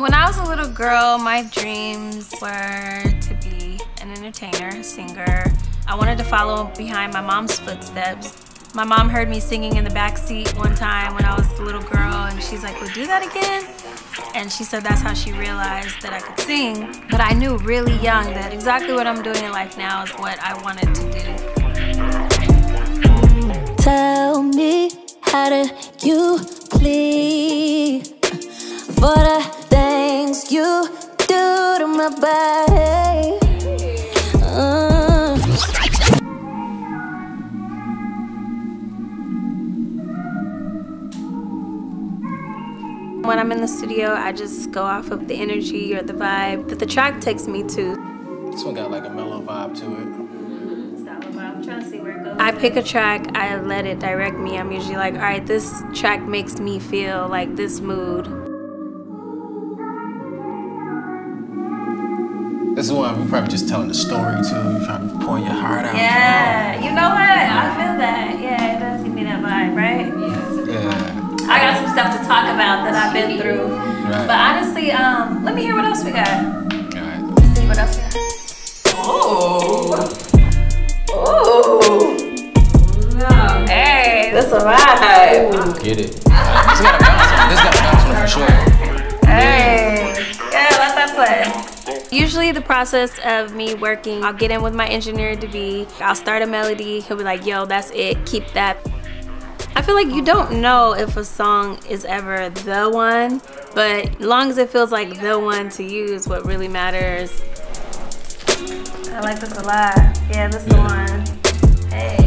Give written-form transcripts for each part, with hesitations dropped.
When I was a little girl, my dreams were to be an entertainer, singer. I wanted to follow behind my mom's footsteps. My mom heard me singing in the back seat one time when I was a little girl, and she's like, "Well, do that again?" And she said that's how she realized that I could sing. But I knew really young that exactly what I'm doing in life now is what I wanted to do. Tell me, how do you plead for the things you do to my body? When I'm in the studio, I just go off of the energy or the vibe that the track takes me to. This one got like a mellow vibe to it. It's got a vibe. I'm trying to see where it goes. I pick a track, I let it direct me. I'm usually like, all right, this track makes me feel like this mood. This is one we're probably just telling the story to. You're trying to pour your heart out. Yeah, you know what? I feel that. Yeah, it does give me that vibe, right? Yeah. I got some stuff to talk about that I've been through. Right. But honestly, let me hear what else we got. All right. Let's see what else we got. Ooh. Ooh. No. Hey, that's a vibe. Get it. This got a bounce one. This got a bounce one for sure. Hey. Yeah, let that play. Usually the process of me working, I'll get in with my engineer to be, I'll start a melody, he'll be like, yo, that's it, keep that. I feel like you don't know if a song is ever the one, but as long as it feels like the one to you is what really matters. I like this a lot. Yeah, this is the one. Hey.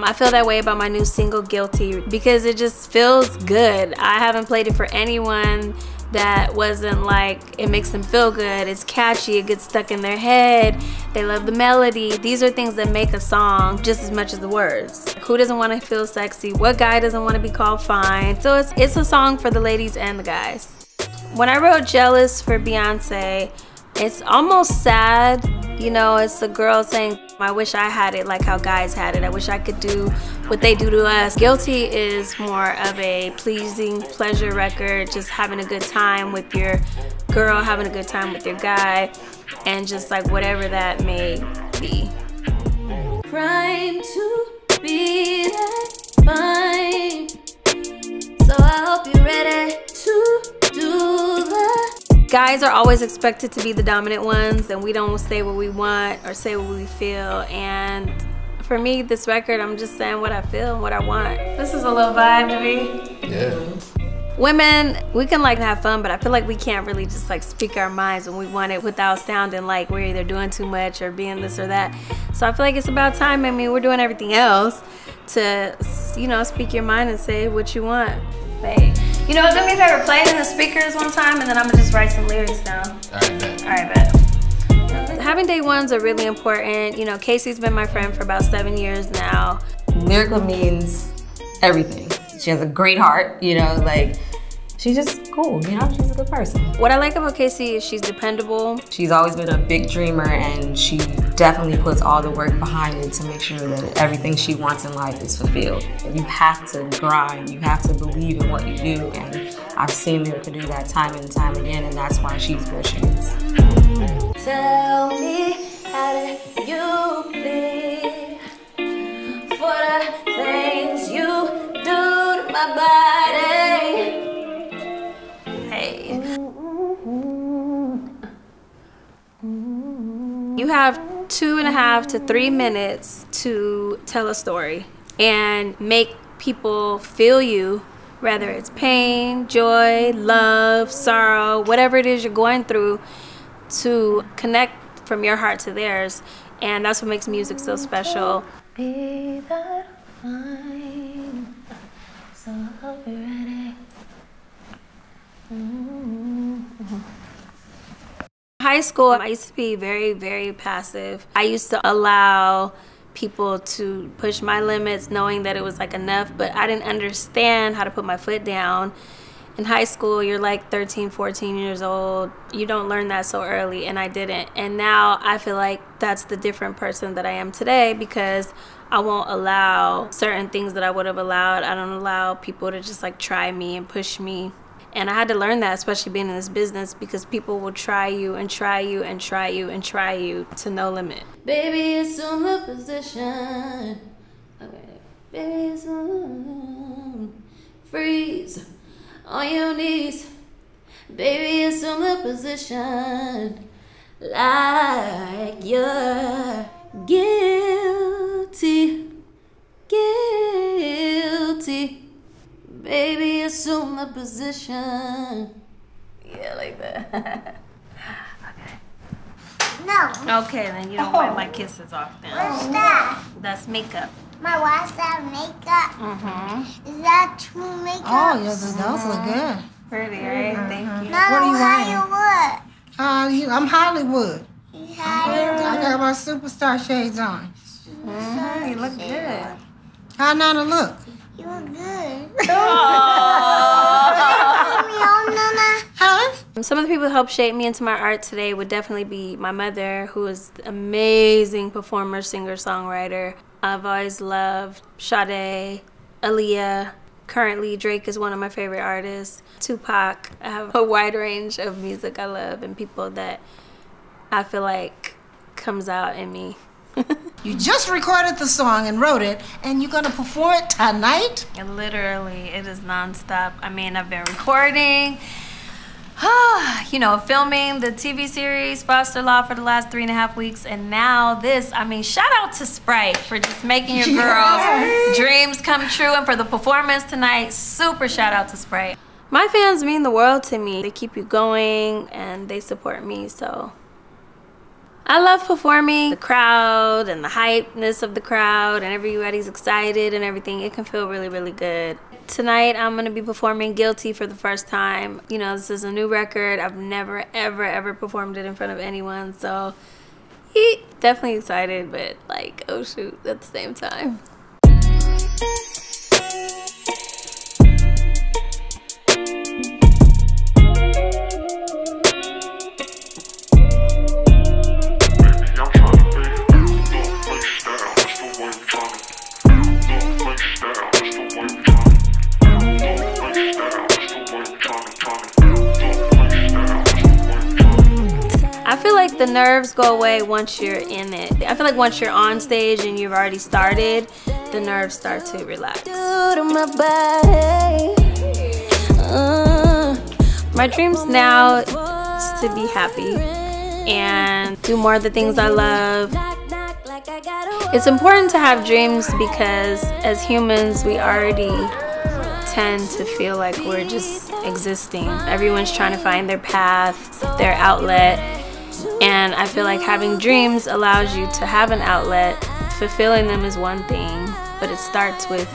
I feel that way about my new single, Guilty, because it just feels good. I haven't played it for anyone that wasn't like, it makes them feel good, it's catchy, it gets stuck in their head, they love the melody. These are things that make a song just as much as the words. Who doesn't want to feel sexy? What guy doesn't want to be called fine? So it's a song for the ladies and the guys. When I wrote Jealous for Beyonce, it's almost sad, you know, it's a girl saying, I wish I had it like how guys had it. I wish I could do what they do to us. Guilty is more of a pleasing pleasure record, just having a good time with your girl, having a good time with your guy, and just like whatever that may be. Trying to be that fine, so I hope you're ready to do that. Guys are always expected to be the dominant ones, and we don't say what we want or say what we feel. And for me, this record, I'm just saying what I feel and what I want. This is a little vibe to me. Yeah. Women, we can like have fun, but I feel like we can't really just like speak our minds when we want it without sounding like we're either doing too much or being this or that. So I feel like it's about time. I mean, we're doing everything else to, you know, speak your mind and say what you want. Hey. You know, do me a favor, play it in the speakers one time, and then I'm gonna just write some lyrics down. All right, bet. Having day ones are really important. You know, Casey's been my friend for about 7 years now. Lyrica means everything. She has a great heart, you know, like, she's just cool, you know, she's a good person. What I like about Casey is she's dependable. She's always been a big dreamer, and she definitely puts all the work behind it to make sure that everything she wants in life is fulfilled. You have to grind, you have to believe in what you do, and I've seen Lyrica do that time and time again, and that's why she's where she is. Tell me how do you play for the things you do to my body. You have 2.5 to 3 minutes to tell a story and make people feel you, whether it's pain, joy, love, sorrow, whatever it is you're going through, to connect from your heart to theirs. And that's what makes music so special. Be that fine, so I'll be ready. High school, I used to be very, very passive. I used to allow people to push my limits, knowing that it was like enough, but I didn't understand how to put my foot down in high school, you're like 13, 14 years old. You don't learn that so early, and I didn't. And now I feel like that's the different person that I am today, because I won't allow certain things that I would have allowed. I don't allow people to just like try me and push me. And I had to learn that, especially being in this business, because people will try you and try you and try you and try you to no limit. Baby, assume the position. Okay. Baby, assume. Freeze on your knees. Baby, assume the position. Like you're guilty. Guilty. Baby, assume the position. Yeah, like that. Okay. No. Okay, then you don't wipe my kisses off then. What's that? That's makeup. My wife's that makeup? Mm-hmm. Is that true makeup? Oh, yeah, those look good. Pretty, right? Mm-hmm. Thank you. No, what are you Hollywood. I'm Hollywood. Hollywood. I got my superstar shades on. You look good. How Nana look? You look good. Huh? Some of the people who helped shape me into my art today would definitely be my mother, who is an amazing performer, singer, songwriter. I've always loved Sade, Aaliyah. Currently, Drake is one of my favorite artists. Tupac. I have a wide range of music I love and people that I feel like comes out in me. You just recorded the song and wrote it, and you're gonna perform it tonight? And literally, it is nonstop. I mean, I've been recording, you know, filming the TV series Foster Law for the last 3.5 weeks, and now this. I mean, shout out to Sprite for just making your girls' dreams come true, and for the performance tonight. Super shout out to Sprite. My fans mean the world to me. They keep you going, and they support me, so. I love performing. The crowd and the hypeness of the crowd and everybody's excited and everything, it can feel really, really good. Tonight, I'm gonna be performing Guilty for the first time. You know, this is a new record. I've never, ever, ever performed it in front of anyone, so definitely excited, but like, oh shoot, at the same time. I feel like the nerves go away once you're in it. I feel like once you're on stage and you've already started, the nerves start to relax. My dreams now is to be happy and do more of the things I love. It's important to have dreams because as humans, we already tend to feel like we're just existing. Everyone's trying to find their path, their outlet, and I feel like having dreams allows you to have an outlet. Fulfilling them is one thing, but it starts with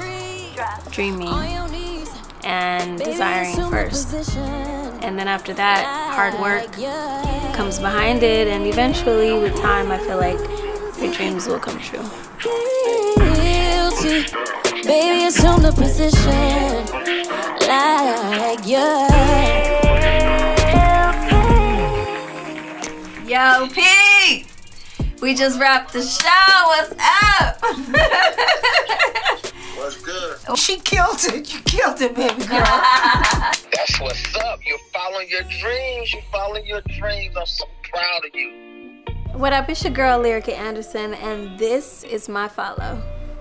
dreaming and desiring first. And then after that, hard work comes behind it, and eventually with time, I feel like your dreams will come true. Baby, assume the position like you. Yo, P! We just wrapped the show. What's up? What's good? She killed it. You killed it, baby girl. That's what's up. You're following your dreams. You're following your dreams. I'm so proud of you. What up? It's your girl, Lyrica Anderson, and this is my follow.